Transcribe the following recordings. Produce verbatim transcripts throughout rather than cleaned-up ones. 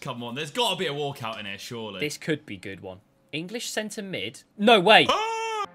Come on, there's got to be a walkout in here, surely. This could be a good one. English centre mid. No way.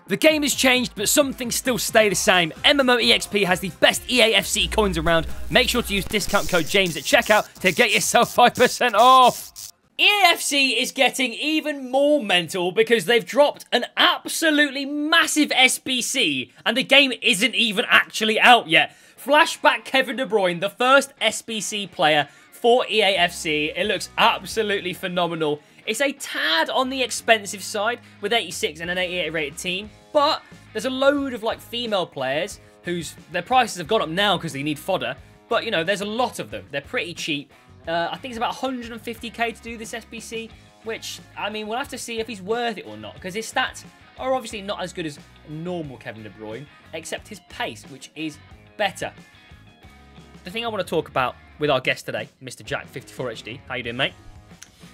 The game has changed, but some things still stay the same. M M O E X P has the best E A F C coins around. Make sure to use discount code JAMES at checkout to get yourself five percent off. E A F C is getting even more mental because they've dropped an absolutely massive S B C and the game isn't even actually out yet. Flashback Kevin De Bruyne, the first S B C player for E A F C. It looks absolutely phenomenal. It's a tad on the expensive side with eighty-six and an eighty-eight rated team, but there's a load of like female players whose their prices have gone up now because they need fodder, but you know, there's a lot of them. They're pretty cheap. Uh, I think it's about one hundred fifty K to do this S B C, which, I mean, we'll have to see if he's worth it or not, because his stats are obviously not as good as normal Kevin De Bruyne, except his pace, which is better. The thing I want to talk about with our guest today, Mister Jack fifty-four H D. How you doing, mate?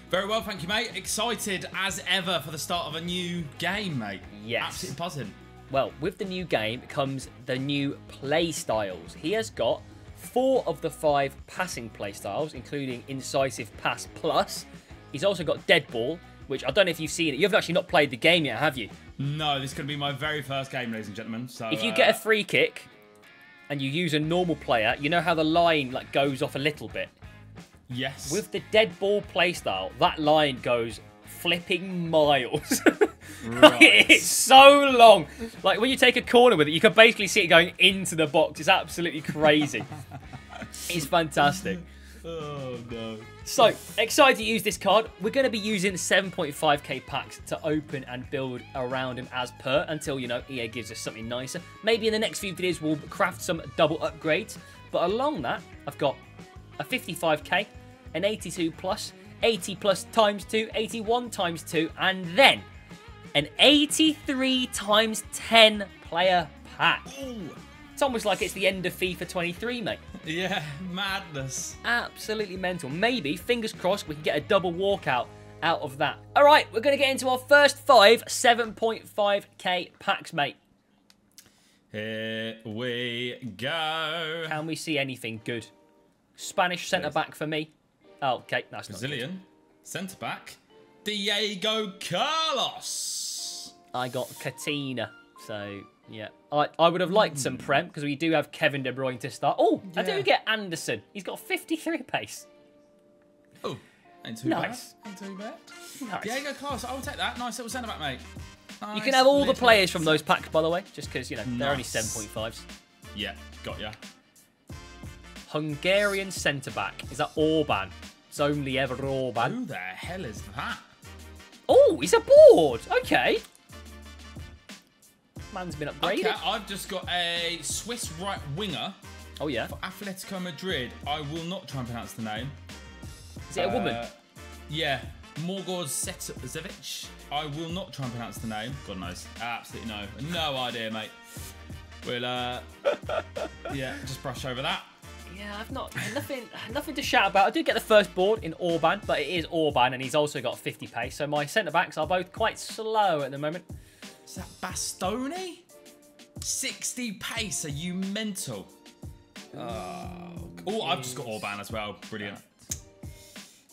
Very well, thank you, mate. Excited as ever for the start of a new game, mate. Yes. Absolutely buzzing. Well, with the new game comes the new play styles. He has got four of the five passing play styles, including Incisive Pass Plus. He's also got Dead Ball, which I don't know if you've seen it. You haven't actually not played the game yet, have you? No, this is going to be my very first game, ladies and gentlemen. So if you uh... get a free kick and you use a normal player, you know how the line like goes off a little bit. Yes. With the dead ball playstyle, that line goes flipping miles. Right. Like, it's so long. Like, when you take a corner with it, you can basically see it going into the box. It's absolutely crazy. It's fantastic. Oh, no. So, excited to use this card. We're going to be using seven point five K packs to open and build around him as per until, you know, E A gives us something nicer. Maybe in the next few videos, we'll craft some double upgrades. But along that, I've got a fifty-five K, an eighty-two plus, eighty plus times two, eighty-one times two, and then an eighty-three times ten player pack. Ooh. It's almost like it's the end of FIFA twenty-three, mate. Yeah, madness. Absolutely mental. Maybe, fingers crossed, we can get a double walkout out of that. All right, we're going to get into our first five seven point five K packs, mate. Here we go. Can we see anything good? Spanish centre-back for me. Oh, okay, that's not Brazilian centre-back. Diego Carlos. I got Catina, so yeah. I, I would have liked mm. some Prem, because we do have Kevin De Bruyne to start. Oh, yeah. I do get Anderson. He's got fifty-three pace. Oh, ain't too nice. bad. Ain't too bad. Nice. Diego Carlos, I'll take that. Nice little centre-back, mate. Nice. You can have all Little. the players from those packs, by the way, just because, you know, nice. they're only seven point fives. Yeah, got ya. Hungarian centre-back. Is that Orban? It's only ever Orban. Who the hell is that? Oh, he's aboard. Okay. Man's been upgraded. Okay, I've just got a Swiss right winger. Oh, yeah. For Atletico Madrid. I will not try and pronounce the name. Is it uh, a woman? Yeah. Morgos Zetzevic. I will not try and pronounce the name. God knows. Absolutely no. No idea, mate. We'll, uh... yeah, just brush over that. Yeah, I've not nothing nothing to shout about. I do get the first board in Orban, but it is Orban, and he's also got fifty pace. So my centre backs are both quite slow at the moment. Is that Bastoni? sixty pace. Are you mental? Oh, oh I've just got Orban as well. Brilliant,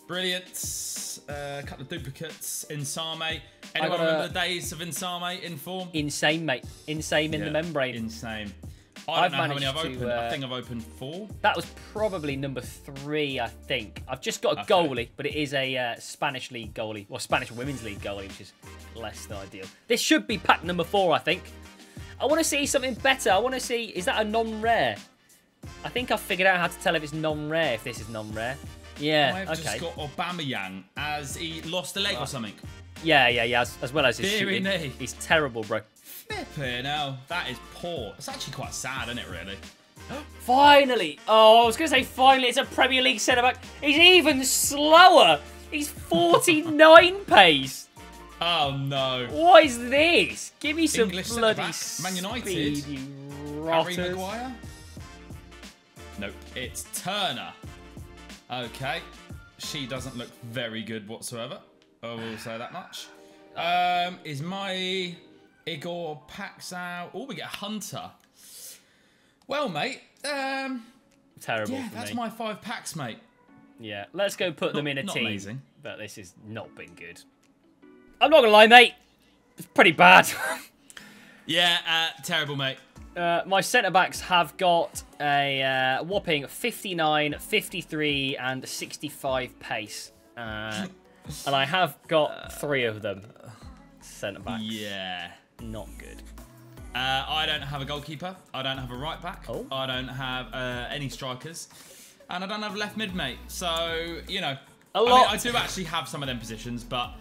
brilliant. Uh, a couple of duplicates. Insame. Anyone remember a... the days of Insame in form? Insane, mate. Insane in yeah, the membrane. Insane. I don't I've know managed how many I've to, opened. Uh, I think I've opened four. That was probably number three, I think. I've just got a okay. goalie, but it is a uh, Spanish league goalie, or Spanish women's league goalie, which is less than ideal. This should be pack number four, I think. I want to see something better. I want to see, is that a non-rare? I think I've figured out how to tell if it's non-rare, if this is non-rare. Yeah, I've okay. I've just got Aubameyang as he lost a leg oh. or something. Yeah, yeah, yeah, as, as well as his Deary shooting. Knee. He's terrible, bro. Flipping hell, that is poor. It's actually quite sad, isn't it, really? Finally! Oh, I was going to say finally, it's a Premier League centre-back. He's even slower! He's forty-nine pace! Oh, no. What is this? Give me some English bloody Man United. Speed, you Harry Maguire? Nope, it's Turner. Okay, she doesn't look very good whatsoever. I will say that much. Um, is my... Igor packs out. Oh, we get Hunter. Well, mate. Um, Terrible. Yeah, for that's me. my five packs, mate. Yeah, let's go put not, them in a not team. Amazing. But this has not been good. I'm not going to lie, mate. It's pretty bad. Yeah, uh, terrible, mate. Uh, my centre-backs have got a uh, whopping fifty-nine, fifty-three and sixty-five pace. Uh, and I have got three of them. Centre-backs. Yeah. Not good. Uh, I don't have a goalkeeper. I don't have a right-back. Oh. I don't have uh, any strikers. And I don't have left mid, mate. So, you know. A lot. I, mean, I do actually have some of them positions, but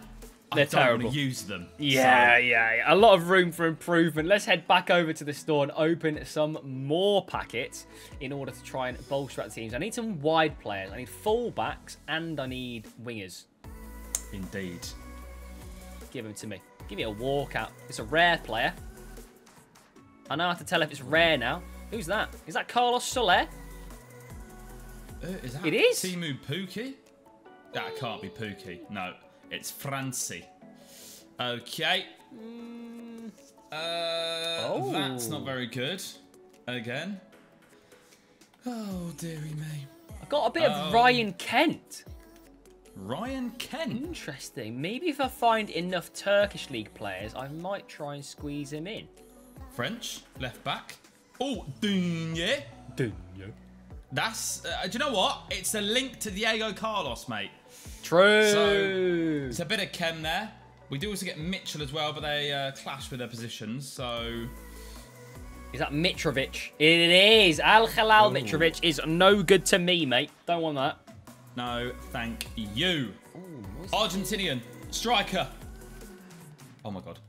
they're I don't terrible. want to use them. Yeah, so. yeah, yeah. A lot of room for improvement. Let's head back over to the store and open some more packets in order to try and bolster our teams. I need some wide players. I need full-backs and I need wingers. Indeed. Give them to me. Give me a walkout. It's a rare player. I now have to tell if it's rare now. Who's that? Is that Carlos Soler? Uh, is that it is. Timu Puki? That can't be Puki. No, it's Franci. Okay. Mm. Uh, oh. That's not very good. Again. Oh, dearie me. I got a bit um, of Ryan Kent. Ryan Kent? Interesting. Maybe if I find enough Turkish League players, I might try and squeeze him in. French, left back. Oh, Digne. Digne. That's, uh, do you know what? It's a link to Diego Carlos, mate. True. So, it's a bit of chem there. We do also get Mitchell as well, but they uh, clash with their positions, so. Is that Mitrovic? It is. Al-Hilal Mitrovic is no good to me, mate. Don't want that. No, thank you. Ooh, Argentinian, striker. Oh my God.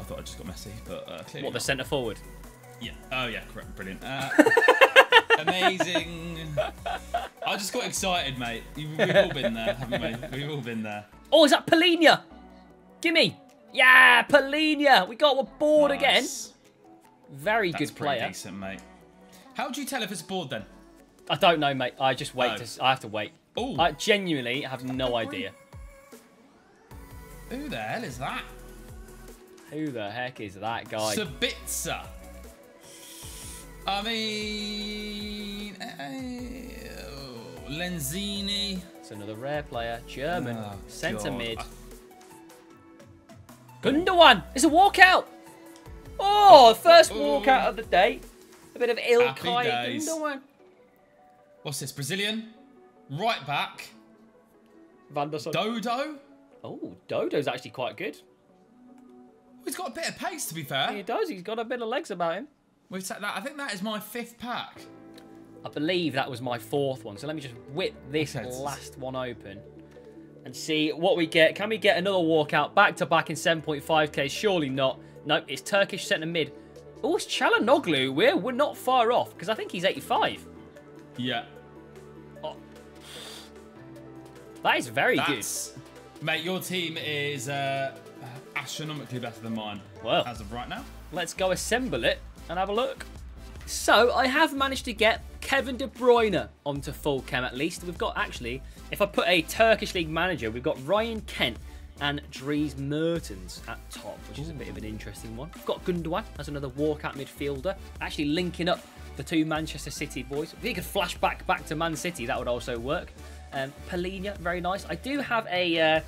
I thought I just got messy, but uh, clearly What, the centre forward? Yeah. Oh yeah, correct, brilliant. Uh, Amazing. I just got excited, mate. We've all been there, haven't we? We've all been there. Oh, is that Polina? Gimme. Yeah, Polina. We got a board nice. again. Very That's good player. Decent, mate. How do you tell if it's board then? I don't know, mate. I just wait. Oh. To, I have to wait. Ooh. I genuinely have no idea. Who the hell is that? Who the heck is that guy? Sabitzer. I mean, oh, Lenzini. It's another rare player. German. Oh, Centre God. mid. I... Gundogan. It's a walkout. Oh, first walkout of the day. A bit of Ilkay Gundogan. What's this? Brazilian. Right back. Vanderson. Dodo. Oh, Dodo's actually quite good. He's got a bit of pace, to be fair. He does. He's got a bit of legs about him. We've that. I think that is my fifth pack. I believe that was my fourth one. So let me just whip this okay. last one open and see what we get. Can we get another walkout back-to-back in seven point five K? Surely not. No, it's Turkish centre-mid. Oh, it's Çalhanoğlu. We're, we're not far off because I think he's eighty-five. Yeah. Oh. That is very That's, good. Mate, your team is uh, astronomically better than mine well, as of right now. Let's go assemble it and have a look. So I have managed to get Kevin De Bruyne onto full chem at least. We've got actually, if I put a Turkish League manager, we've got Ryan Kent and Dries Mertens at top, which is a bit of an interesting one. We've got Gundogan as another walkout midfielder, actually linking up the two Manchester City boys. If he could flash back back to Man City, that would also work. Um, Polina, very nice. I do have a, uh,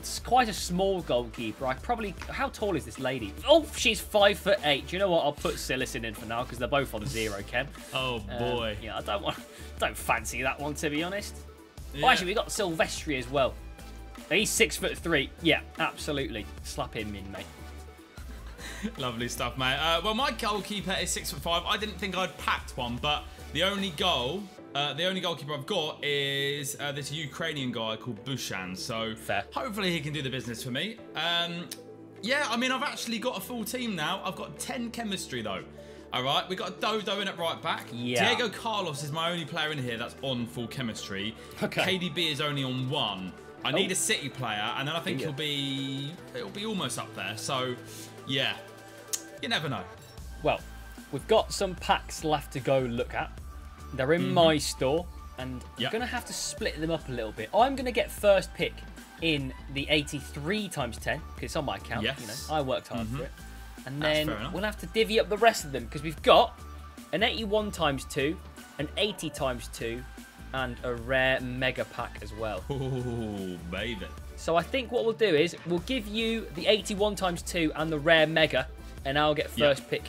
it's quite a small goalkeeper. I probably... How tall is this lady? Oh, she's five foot eight. Do you know what? I'll put Silicin in for now because they're both on zero, Ken. Oh, boy. Um, yeah, I don't want... don't fancy that one, to be honest. Yeah. Oh, actually, we got Silvestri as well. He's six foot three. Yeah, absolutely. Slap him in, mate. Lovely stuff, mate. Uh, well, my goalkeeper is six foot five. I didn't think I'd packed one, but the only goal... Uh, the only goalkeeper I've got is uh, this Ukrainian guy called Bushan, so Fair. hopefully he can do the business for me. Um, yeah, I mean, I've actually got a full team now. I've got ten chemistry, though. All right, we got Dodo in at right back. Yeah. Diego Carlos is my only player in here that's on full chemistry. Okay. K D B is only on one. I oh. need a City player, and then I think yeah. he'll be it'll be almost up there. So, yeah, you never know. Well, we've got some packs left to go look at. They're in mm-hmm. my store, and yep. I'm going to have to split them up a little bit. I'm going to get first pick in the eighty-three times ten, because it's on my account. Yes. You know, I worked hard mm-hmm. for it. And That's then we'll have to divvy up the rest of them, because we've got an eighty-one times two, an eighty times two, and a rare mega pack as well. Ooh, baby. So I think what we'll do is we'll give you the eighty-one times two and the rare mega, and I'll get first yep. pick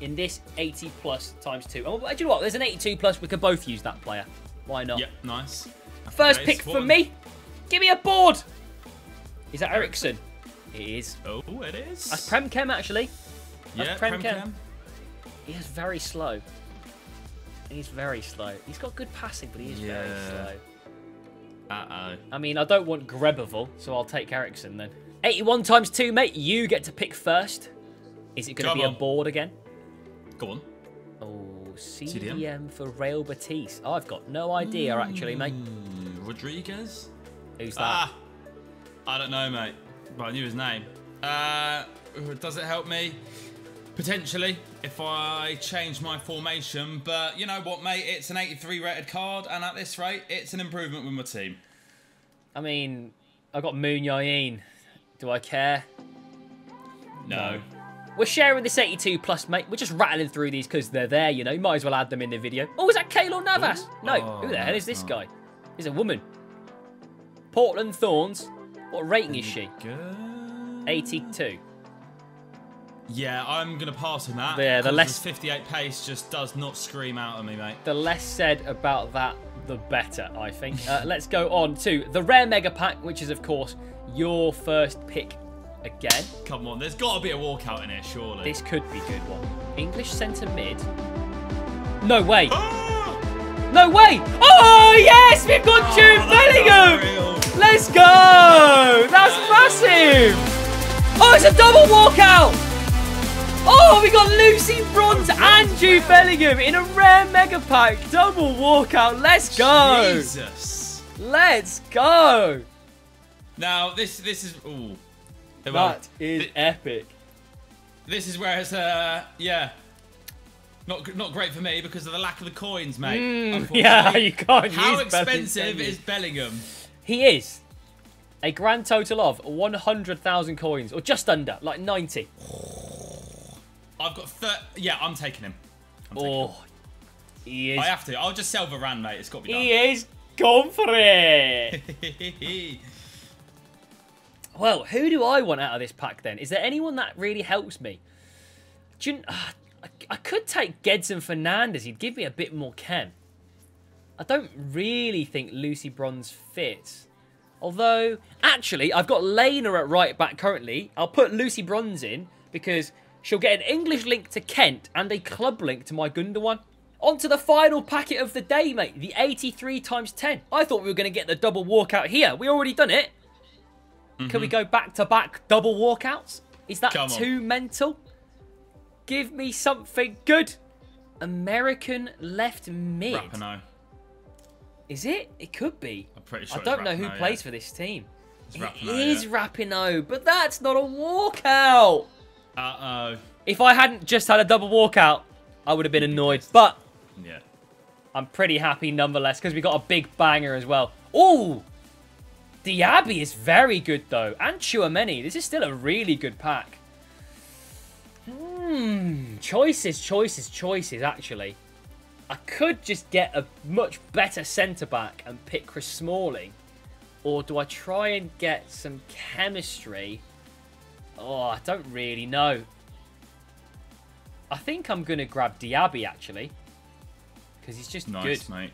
in this eighty plus times two. And we'll, do you know what? There's an eighty-two plus. We could both use that player. Why not? Yep, nice. First pick for me. Give me a board. Is that Ericsson? It is. Oh, it is. That's Premkem, actually. That's yeah, Premkem. Premkem. He is very slow. He's very slow. He's got good passing, but he is yeah. very slow. Uh-oh. I mean, I don't want Grebeville, so I'll take Ericsson then. eighty-one times two, mate. You get to pick first. Is it going Come to be on. a board again? Go on. Oh, C D M, C D M for Real Betis. Oh, I've got no idea, mm, actually, mate. Rodriguez? Who's that? Ah, I don't know, mate. But I knew his name. Uh, does it help me? Potentially, if I change my formation. But you know what, mate? It's an eighty-three rated card, and at this rate, it's an improvement with my team. I mean, I got Mounyain. Do I care? No. We're sharing this eighty-two plus, mate. We're just rattling through these because they're there, you know. You might as well add them in the video. Oh, is that Keylor Navas? Ooh. No. Oh, who the hell is this not. guy? He's a woman. Portland Thorns. What rating is she? Good. eighty-two. Yeah, I'm going to pass on that. Yeah, the less fifty-eight pace just does not scream out at me, mate. The less said about that, the better, I think. uh, let's go on to the rare mega pack, which is, of course, your first pick again. Come on, there's got to be a walkout in here, surely. This could be a good one. English centre mid. No way. No way. Oh, yes, we've got oh, Jude Bellingham. Let's go. That's oh. massive. Oh, it's a double walkout. Oh, we got Lucy Bronze and Jude Bellingham in a rare mega pack. Double walkout. Let's go. Jesus. Let's go. Now, this this is... Ooh. That well, is th epic. This is where it's... Uh, yeah. Not not great for me because of the lack of the coins, mate. Mm, yeah, you can't How use expensive Bellingham. is Bellingham? He is. A grand total of one hundred thousand coins. Or just under. Like ninety. I've got thirty. Yeah, I'm taking him. I'm taking oh, him. He is. I have to. I'll just sell Varane, mate. It's got to be done. He is gone for it. Well, who do I want out of this pack then? Is there anyone that really helps me? Do you, uh, I, I could take Gedson Fernandes. He'd give me a bit more chem. I don't really think Lucy Bronze fits. Although, actually, I've got Lena at right back currently. I'll put Lucy Bronze in because... she'll get an English link to Kent and a club link to my Gundogan. On to the final packet of the day, mate. The eighty-three times ten. I thought we were going to get the double walkout here. We already done it. Mm-hmm. Can we go back-to-back double walkouts? Is that Come too on. mental? Give me something good. American left mid. Rapinoe. Is it? It could be. I'm pretty sure I don't know Rapinoe, who yeah. plays for this team. It's it Rapinoe, is yeah. Rapinoe, but that's not a walkout. Uh-oh. If I hadn't just had a double walkout, I would have been annoyed. But yeah, I'm pretty happy nonetheless because we got a big banger as well. Oh, Diaby is very good though. And Chouameni. This is still a really good pack. Hmm. Choices, choices, choices, actually. I could just get a much better centre-back and pick Chris Smalling. Or do I try and get some chemistry... Oh, I don't really know. I think I'm going to grab Diaby, actually. Because he's just nice, good. Nice, mate.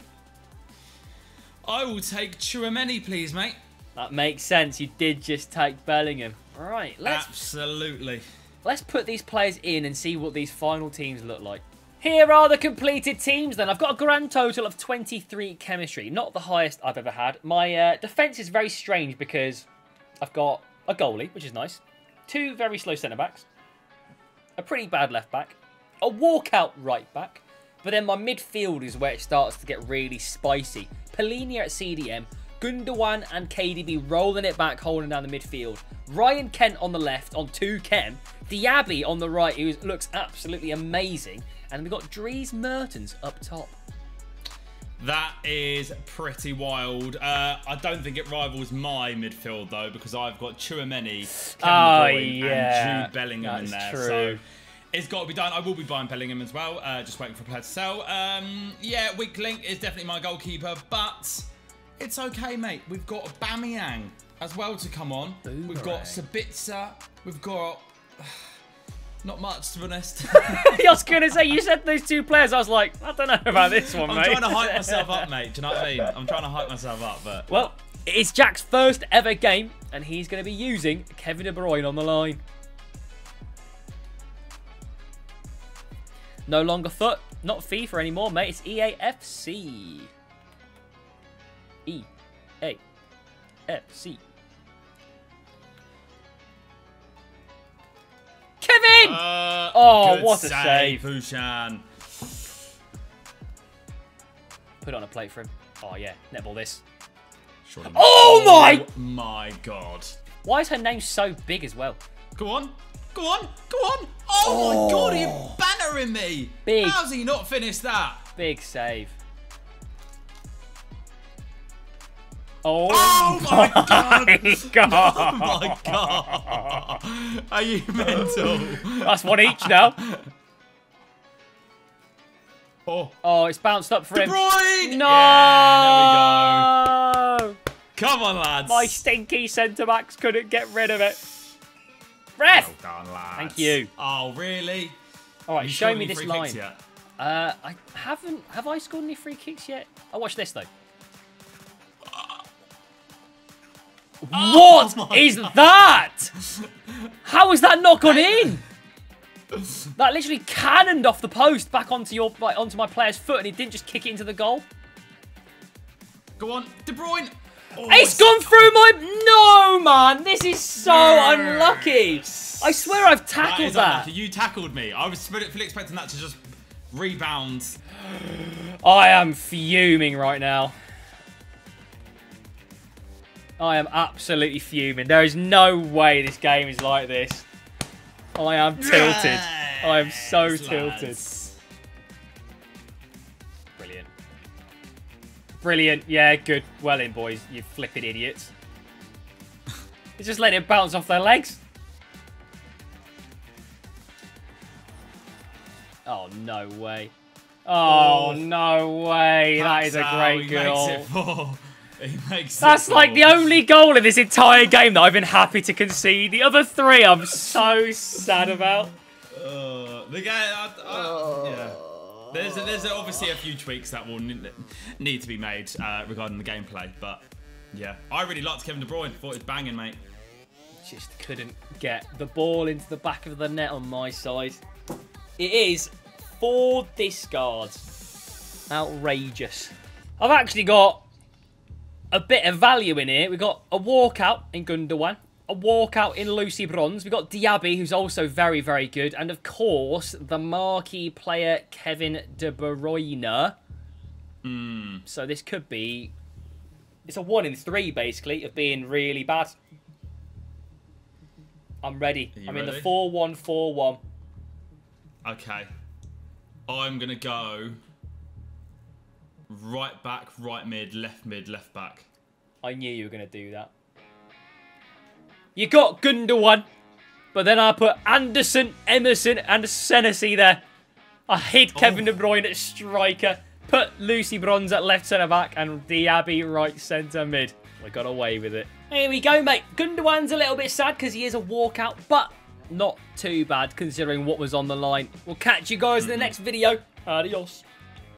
I will take Chouameni, please, mate. That makes sense. You did just take Bellingham. All right, let's... Absolutely. Let's put these players in and see what these final teams look like. Here are the completed teams, then. I've got a grand total of twenty-three chemistry. Not the highest I've ever had. My uh, defence is very strange because I've got a goalie, which is nice. Two very slow centre-backs. A pretty bad left-back. A walkout right-back. But then my midfield is where it starts to get really spicy. Polina at C D M. Gundogan and K D B rolling it back, holding down the midfield. Ryan Kent on the left on two chem. Diaby on the right, who looks absolutely amazing. And we've got Dries Mertens up top. That is pretty wild. Uh, I don't think it rivals my midfield, though, because I've got Chouameni, Kevin De Bruyne, oh, yeah. and Jude Bellingham that in there. True. So It's got to be done. I will be buying Bellingham as well. Uh, just waiting for a player to sell. Um, yeah, weak link is definitely my goalkeeper, but it's okay, mate. We've got Aubameyang as well to come on. Boomerang. We've got Sabitzer. We've got... Not much, to be honest. I was going to say, you said those two players. I was like, I don't know about this one, I'm mate. I'm trying to hype myself up, mate. Do you know what I mean? I'm trying to hype myself up, but... Well, it's Jack's first ever game, and he's going to be using Kevin De Bruyne on the line. No longer foot. Not FIFA anymore, mate. It's E A F C. E A F C. Kevin! Uh, oh, what a save. Bushan. Put it on a plate for him. Oh, yeah. Netball this. Surely oh, my! Oh, my God. Why is her name so big as well? Go on. Go on. Go on. Oh, oh. my God. He's bannering me. Big. How's he not finished that? Big save. Oh, oh my, my God. God! Oh my God! Are you mental? That's one each now. Oh, oh, it's bounced up for De him. Bruyne! No! Yeah, there we go. Come on, lads. My stinky centre backs couldn't get rid of it. Ref! Well done, lads. Thank you. Oh, really? All right, you show me this line. Uh, I haven't. Have I scored any free kicks yet? Oh, watch this though. What oh is God. that? How was that not gone in? That literally cannoned off the post back onto your onto my player's foot, and he didn't just kick it into the goal. Go on, De Bruyne. Oh, it's, it's gone through my. No, man, this is so yes. unlucky. I swear I've tackled that. that. You tackled me. I was fully expecting that to just rebound. I am fuming right now. I am absolutely fuming. There is no way this game is like this. I am tilted. Yes, I am so lads. tilted. Brilliant. Brilliant. Yeah, good. Well in, boys. You flipping idiots. It's just letting it bounce off their legs. Oh, no way. Oh, oh no way. That is a great goal. He makes That's like goals. the only goal in this entire game that I've been happy to concede. The other three I'm so sad about. Uh, the guy, I, I, uh, yeah. There's, there's obviously a few tweaks that will need to be made uh, regarding the gameplay, but yeah. I really liked Kevin De Bruyne. Thought it was banging, mate. Just couldn't get the ball into the back of the net on my side. It is four discards. Outrageous. I've actually got a bit of value in here. We've got a walkout in Gundogan, a walkout in Lucy Bronze. We've got Diaby, who's also very, very good. And, of course, the marquee player, Kevin De Bruyne. Mm. So this could be... It's a one in three, basically, of being really bad. I'm ready. I'm ready? in the four one four one. Okay. I'm going to go... Right back, right mid, left mid, left back. I knew you were going to do that. You got Gundogan, but then I put Anderson, Emerson and Senesi there. I hid Kevin oh. De Bruyne at striker, put Lucy Bronze at left centre back and Diaby right centre mid. I got away with it. Here we go, mate. Gundogan's a little bit sad because he is a walkout, but not too bad considering what was on the line. We'll catch you guys mm-hmm. in the next video. Adios.